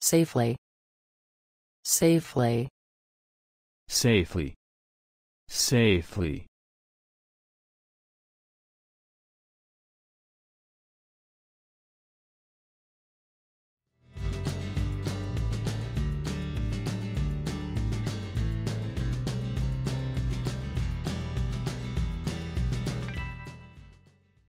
safely, safely, safely, safely,